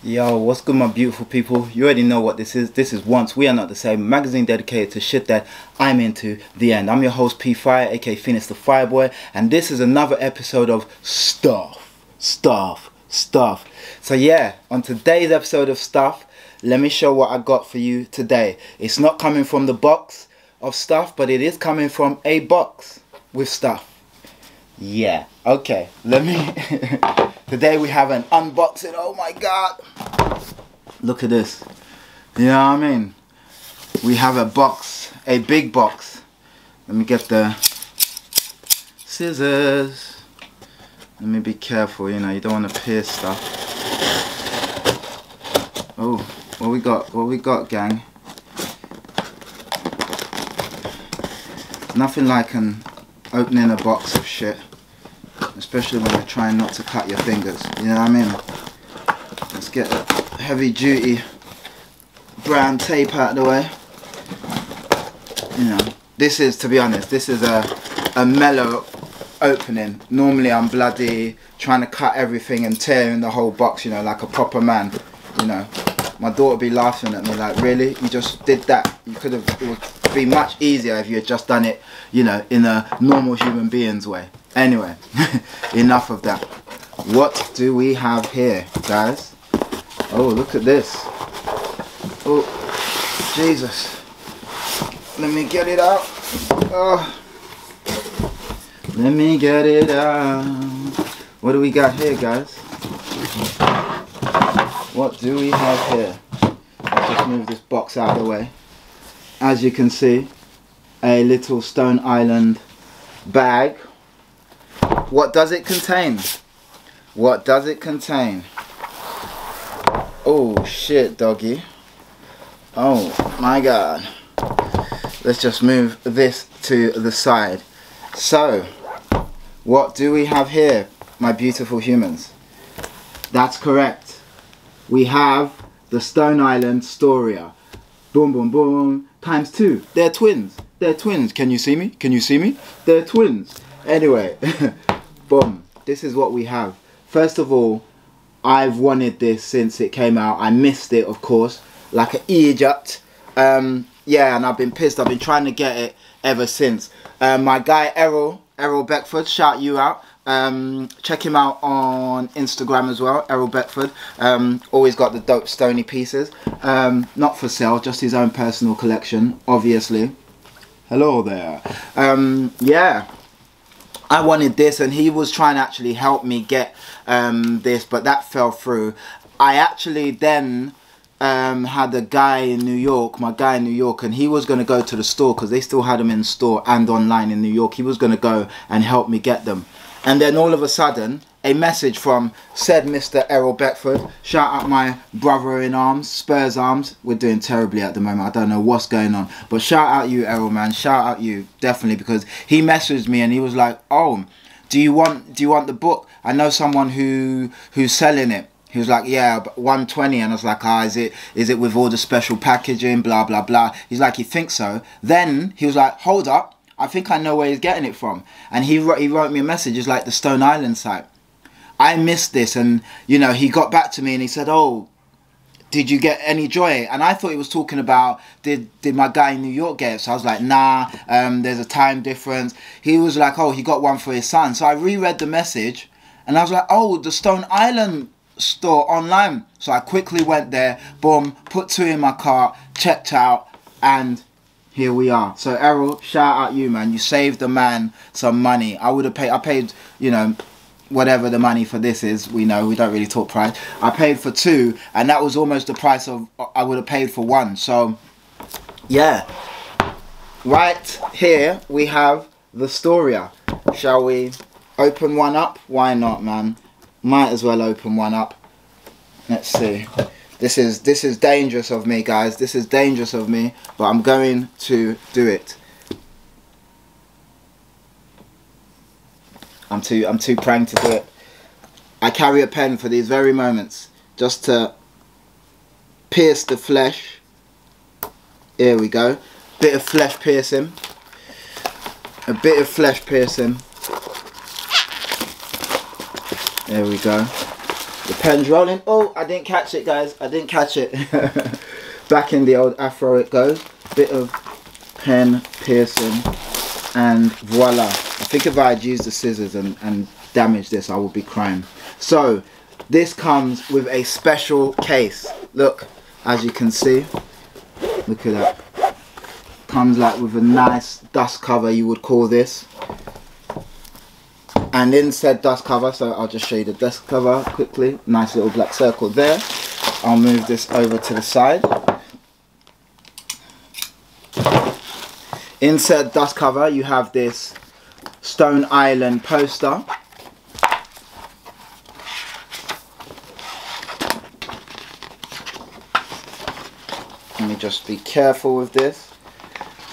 Yo, what's good my beautiful people? You already know what this is. This is Once We Are Not The Same, magazine dedicated to shit that I'm into, the end. I'm your host P Fire, aka Phoenix the Fireboy, and this is another episode of Stuff. So yeah, on today's episode of Stuff, let me show what I got for you today. It's not coming from the box of stuff, but it is coming from a box with stuff. Yeah, okay, let me... Today we have an unboxing. Oh my god, look at this. You know what I mean? We have a box, a big box. Let me get the scissors. Let me be careful, you know, you don't want to pierce stuff. Oh, what we got gang? Nothing like an opening a box of shit, especially when you're trying not to cut your fingers, you know what I mean? Let's get a heavy duty brown tape out of the way. You know, this is, to be honest, this is a mellow opening. Normally I'm bloody trying to cut everything and tearing the whole box, you know, like a proper man, you know. My daughter be laughing at me like, really? You just did that? You could have, it would be much easier if you had just done it, you know, in a normal human being's way. Anyway, enough of that. What do we have here, guys? Oh, look at this. Oh, Jesus. Let me get it out. Oh. Let me get it out. What do we got here, guys? What do we have here? Let's just move this box out of the way. As you can see, a little Stone Island bag. What does it contain? What does it contain? Oh shit, doggy. Oh my god. Let's just move this to the side. So, what do we have here, my beautiful humans? That's correct. We have the Stone Island STORIA. Boom, boom, boom, ×2. They're twins. They're twins. Can you see me? Can you see me? They're twins. Anyway. Boom, this is what we have. First of all, I've wanted this since it came out. I missed it, of course, like an idiot. Yeah, and I've been pissed. I've been trying to get it ever since. My guy Errol Beckford, shout you out. Check him out on Instagram as well, Errol Beckford. Always got the dope stony pieces. Not for sale, just his own personal collection, obviously. Hello there. Yeah. I wanted this and he was trying to actually help me get this, but that fell through. I actually then had a guy in New York, my guy in New York, and he was going to go to the store because they still had them in store and online in New York. He was going to go and help me get them. And then all of a sudden, a message from said Mr. Errol Beckford. Shout out my brother in arms, Spurs Arms. We're doing terribly at the moment. I don't know what's going on. But shout out you, Errol, man. Shout out you, definitely. Because he messaged me and he was like, oh, do you want the book? I know someone who's selling it. He was like, yeah, but 120. And I was like, ah, is it with all the special packaging, blah, blah, blah. He's like, you think so? Then he was like, hold up. I think I know where he's getting it from. And he wrote me a message. It's like the Stone Island site. I missed this, and you know, he got back to me and he said, oh, did you get any joy? And I thought he was talking about did my guy in New York get it? So I was like, nah, there's a time difference. He was like, oh, he got one for his son. So I reread the message and I was like, oh, the Stone Island store online. So I quickly went there, boom, put two in my cart, checked out, and here we are. So Errol, shout out you, man. You saved the man some money. I would have paid. I paid, you know, whatever the money for this is. We know we don't really talk price. I paid for two, and that was almost the price of I would have paid for one. So, yeah. Right here we have the Storia. Shall we open one up? Why not, man? Might as well open one up. Let's see. This is dangerous of me, guys. This is dangerous of me, but I'm going to do it. I'm too pranked to do it. I carry a pen for these very moments, just to pierce the flesh. Here we go. Bit of flesh piercing. A bit of flesh piercing. There we go. The pen's rolling. Oh, I didn't catch it, guys. I didn't catch it. Back in the old afro it goes. Bit of pen piercing. And voila. I think if I had used the scissors and damaged this, I would be crying. So, this comes with a special case. Look, as you can see. Look at that. Comes like with a nice dust cover, you would call this. And in said dust cover, so I'll just show you the dust cover quickly. Nice little black circle there. I'll move this over to the side. In said dust cover, you have this Stone Island poster. Let me just be careful with this,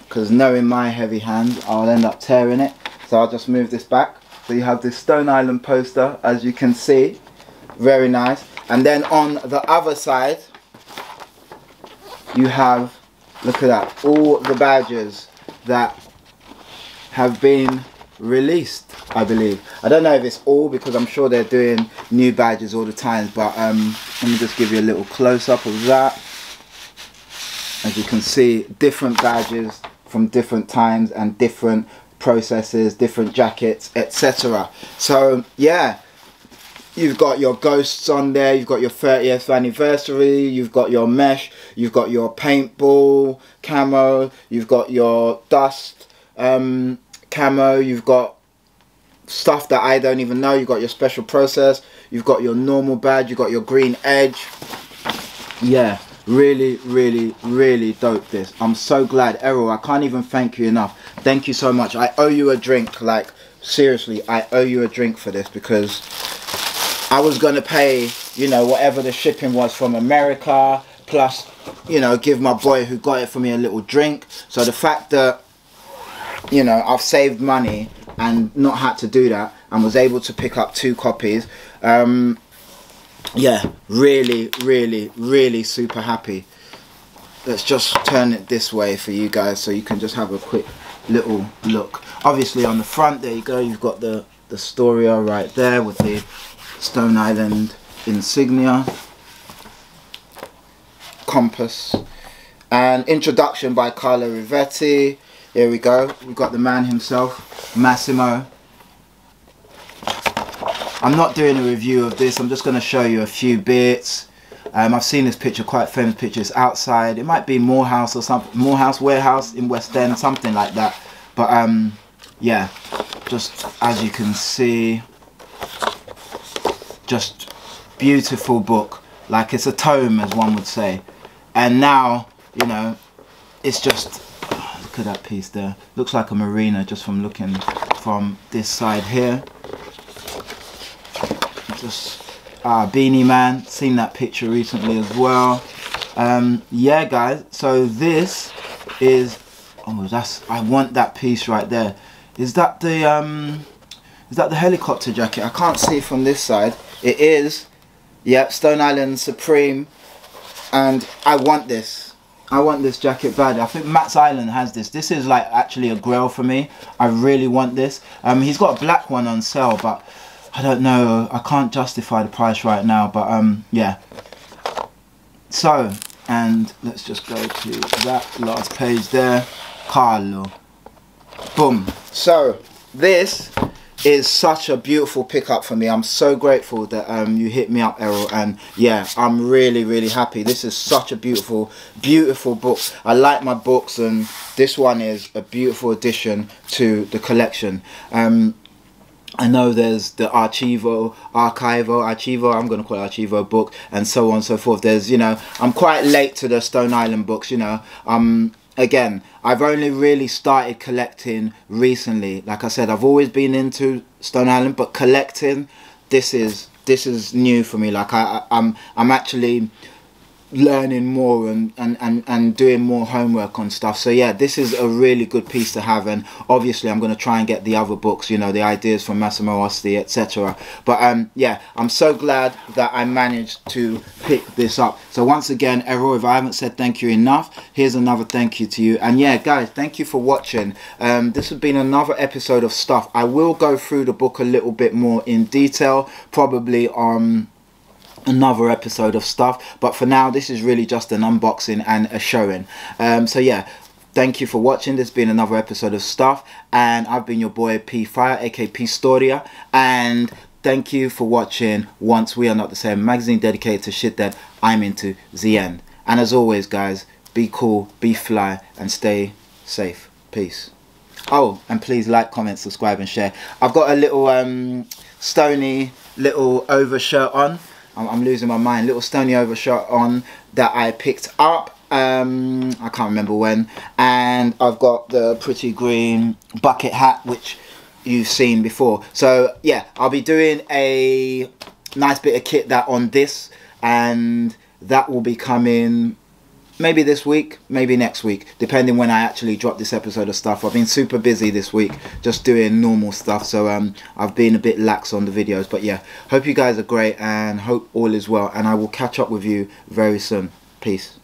because knowing my heavy hands, I'll end up tearing it. So I'll just move this back. So you have this Stone Island poster, as you can see, very nice. And then on the other side, you have, look at that, all the badges that have been released, I believe. I don't know if it's all, because I'm sure they're doing new badges all the time, but let me just give you a little close-up of that. As you can see, different badges from different times and different processes, different jackets, etc. So yeah, you've got your ghosts on there, you've got your 30th anniversary, you've got your mesh, you've got your paintball camo, you've got your dust camo, you've got stuff that I don't even know, you've got your special process, you've got your normal badge, you've got your green edge. Yeah, really, really, really dope this. I'm so glad, Errol, I can't even thank you enough. Thank you so much. I owe you a drink, like, seriously, I owe you a drink for this, because I was going to pay, you know, whatever the shipping was from America, plus, you know, give my boy who got it for me a little drink. So the fact that, you know, I've saved money and not had to do that, and was able to pick up 2 copies, yeah, really, really, really super happy. Let's just turn it this way for you guys so you can just have a quick little look. Obviously on the front, there you go, you've got the STORIA right there with the Stone Island insignia, compass, and introduction by Carlo Rivetti. Here we go, we've got the man himself, Massimo. I'm not doing a review of this, I'm just going to show you a few bits. I've seen this picture, quite famous pictures outside. It might be Morehouse or something, Morehouse Warehouse in West End, something like that. But yeah, just as you can see, just beautiful book. Like, it's a tome, as one would say. And now, you know, it's just, oh, look at that piece there. Looks like a marina just from looking from this side here. Just Beanie Man, seen that picture recently as well. Yeah, guys, so this is, oh, that's, I want that piece right there. Is that the helicopter jacket? I can't see from this side. It is, yeah, Stone Island Supreme. And I want this, I want this jacket badly. I think Matt's Island has this. This is like actually a grail for me. I really want this. He's got a black one on sale, but I don't know, I can't justify the price right now, but yeah. So, and let's just go to that last page there. Carlo. Boom. So, this is such a beautiful pickup for me. I'm so grateful that you hit me up, Errol, and yeah, I'm really, really happy. This is such a beautiful, beautiful book. I like my books, and this one is a beautiful addition to the collection. I know there's the Archivo, I'm going to call it Archivo book, and so on and so forth. There's, you know, I'm quite late to the Stone Island books, you know. Again, I've only really started collecting recently. Like I said, I've always been into Stone Island, but collecting, this is new for me. Like, I'm actually learning more and doing more homework on stuff. So yeah, this is a really good piece to have, and obviously I'm going to try and get the other books, you know, the ideas from Massimo Osti, etc. But yeah, I'm so glad that I managed to pick this up. So once again, Errol, if I haven't said thank you enough, here's another thank you to you. And yeah, guys, thank you for watching. This has been another episode of Stuff. I will go through the book a little bit more in detail, probably on another episode of stuff, but for now this is really just an unboxing and a showing. So yeah, thank you for watching. There's been another episode of stuff, and I've been your boy P Fire, aka P Storia, and thank you for watching Once We Are Not The Same, magazine dedicated to shit that I'm into, the end. And as always guys, be cool, be fly, and stay safe. Peace. Oh, and please like, comment, subscribe and share. I've got a little Stony little overshirt on. I'm losing my mind. Little Stony overshirt on that I picked up. I can't remember when. And I've got the Pretty Green bucket hat, which you've seen before. So yeah, I'll be doing a nice bit of kit that on this, and that will be coming maybe this week, maybe next week, depending when I actually drop this episode of stuff. I've been super busy this week just doing normal stuff, so I've been a bit lax on the videos, but yeah, hope you guys are great and hope all is well, and I will catch up with you very soon. Peace.